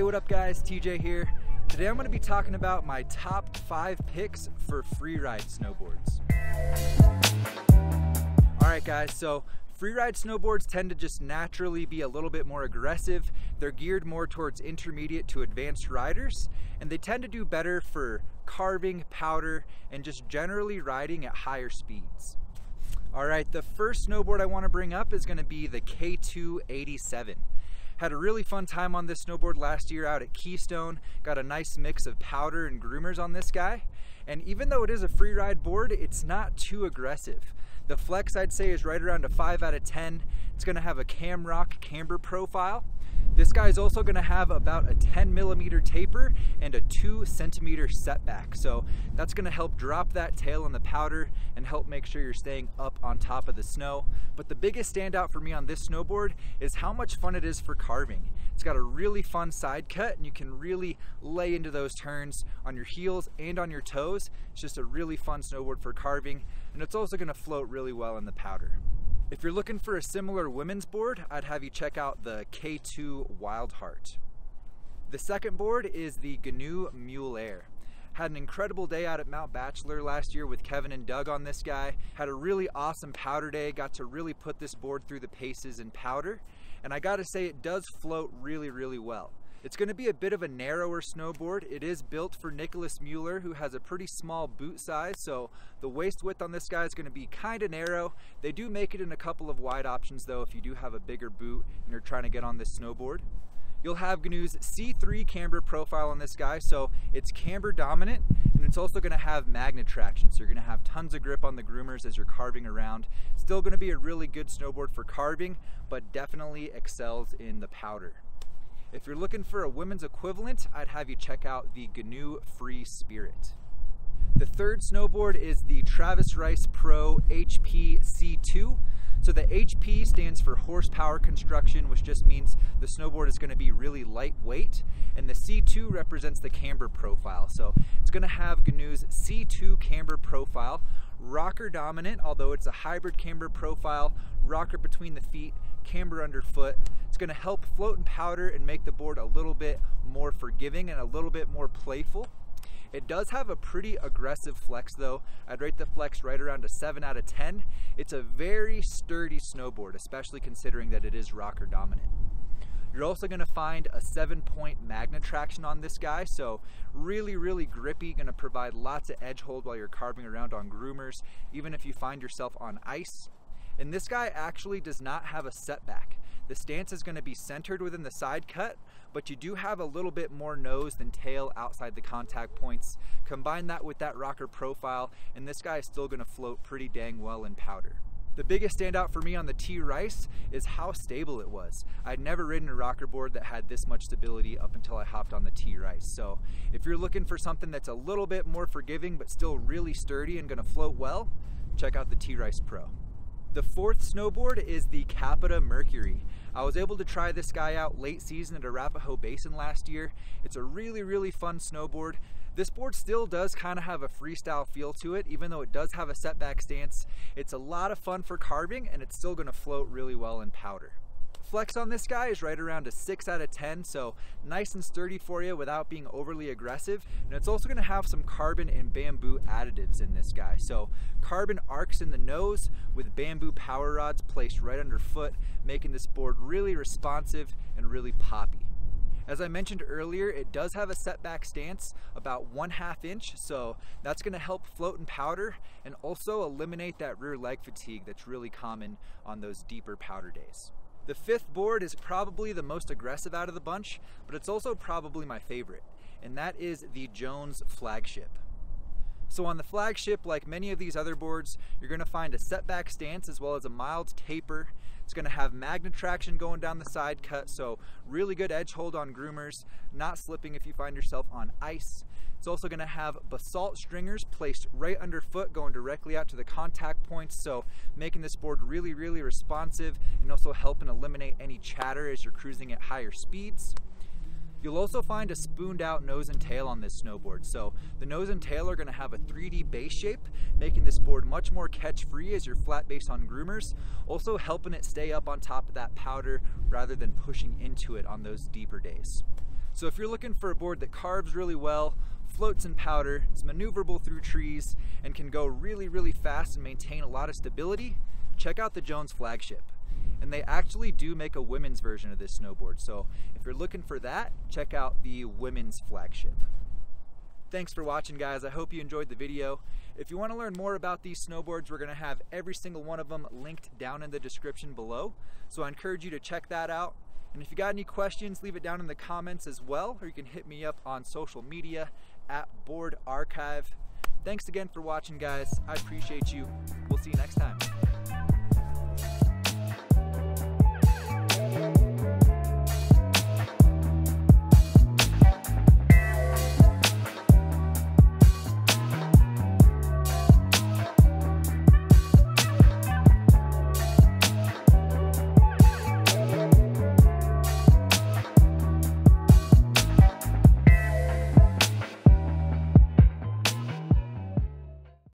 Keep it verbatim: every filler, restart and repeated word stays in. Hey, what up guys, T J here. Today I'm going to be talking about my top five picks for freeride snowboards. Alright guys, so freeride snowboards tend to just naturally be a little bit more aggressive. They're geared more towards intermediate to advanced riders, and they tend to do better for carving, powder, and just generally riding at higher speeds. Alright, the first snowboard I want to bring up is going to be the K two eighty-seven. Had a really fun time on this snowboard last year out at Keystone. Got a nice mix of powder and groomers on this guy. And even though it is a free ride board, it's not too aggressive. The flex I'd say is right around a five out of ten. It's gonna have a cam rock camber profile. This guy is also gonna have about a ten millimeter taper and a two centimeter setback. So that's gonna help drop that tail on the powder and help make sure you're staying up on top of the snow. But the biggest standout for me on this snowboard is how much fun it is for carving. It's got a really fun side cut and you can really lay into those turns on your heels and on your toes. It's just a really fun snowboard for carving, and it's also gonna float really well in the powder. If you're looking for a similar women's board, I'd have you check out the K two Wildheart. The second board is the G N U Mullair. Had an incredible day out at Mount Bachelor last year with Kevin and Doug on this guy. Had a really awesome powder day, got to really put this board through the paces in powder. And I gotta say, it does float really, really well. It's gonna be a bit of a narrower snowboard. It is built for Nicholas Mueller, who has a pretty small boot size, so the waist width on this guy is gonna be kinda narrow. They do make it in a couple of wide options though if you do have a bigger boot and you're trying to get on this snowboard. You'll have G N U's C three camber profile on this guy, so it's camber dominant, and it's also gonna have magnet traction, so you're gonna have tons of grip on the groomers as you're carving around. Still gonna be a really good snowboard for carving, but definitely excels in the powder. If you're looking for a women's equivalent, I'd have you check out the G N U Free Spirit. The third snowboard is the Travis Rice Pro H P C two. So the H P stands for horsepower construction, which just means the snowboard is going to be really lightweight, and the C two represents the camber profile. So it's going to have G N U's C two camber profile, rocker dominant, although it's a hybrid camber profile, rocker between the feet, camber underfoot. It's going to help float and powder and make the board a little bit more forgiving and a little bit more playful. It does have a pretty aggressive flex though. I'd rate the flex right around a seven out of ten. It's a very sturdy snowboard, especially considering that it is rocker dominant. You're also going to find a seven point magnet traction on this guy, so really, really grippy, going to provide lots of edge hold while you're carving around on groomers, even if you find yourself on ice. And this guy actually does not have a setback. The stance is going to be centered within the side cut, but you do have a little bit more nose than tail outside the contact points. Combine that with that rocker profile, and this guy is still going to float pretty dang well in powder. The biggest standout for me on the T Rice is how stable it was. I'd never ridden a rocker board that had this much stability up until I hopped on the T Rice. So if you're looking for something that's a little bit more forgiving but still really sturdy and going to float well, check out the T Rice Pro. The fourth snowboard is the Capita Mercury. I was able to try this guy out late season at Arapahoe Basin last year. It's a really, really fun snowboard. This board still does kind of have a freestyle feel to it, even though it does have a setback stance. It's a lot of fun for carving, and it's still going to float really well in powder. Flex on this guy is right around a six out of ten, so nice and sturdy for you without being overly aggressive. And it's also going to have some carbon and bamboo additives in this guy. So carbon arcs in the nose with bamboo power rods placed right underfoot, making this board really responsive and really poppy. As I mentioned earlier, it does have a setback stance, about one half inch, so that's going to help float and powder and also eliminate that rear leg fatigue that's really common on those deeper powder days. The fifth board is probably the most aggressive out of the bunch, but it's also probably my favorite, and that is the Jones Flagship. So on the Flagship, like many of these other boards, you're going to find a setback stance as well as a mild taper. It's going to have magnet traction going down the side cut, so really good edge hold on groomers, not slipping if you find yourself on ice. It's also going to have basalt stringers placed right underfoot going directly out to the contact points, so making this board really, really responsive and also helping eliminate any chatter as you're cruising at higher speeds. You'll also find a spooned out nose and tail on this snowboard. So the nose and tail are going to have a three D base shape, making this board much more catch free as you're flat base on groomers, also helping it stay up on top of that powder rather than pushing into it on those deeper days. So if you're looking for a board that carves really well, floats in powder, is maneuverable through trees, and can go really, really fast and maintain a lot of stability, check out the Jones Flagship. And they actually do make a women's version of this snowboard. So if you're looking for that, check out the Women's Flagship. Thanks for watching, guys. I hope you enjoyed the video. If you want to learn more about these snowboards, we're going to have every single one of them linked down in the description below. So I encourage you to check that out. And if you got any questions, leave it down in the comments as well, or you can hit me up on social media at Board Archive. Thanks again for watching, guys. I appreciate you. We'll see you next time.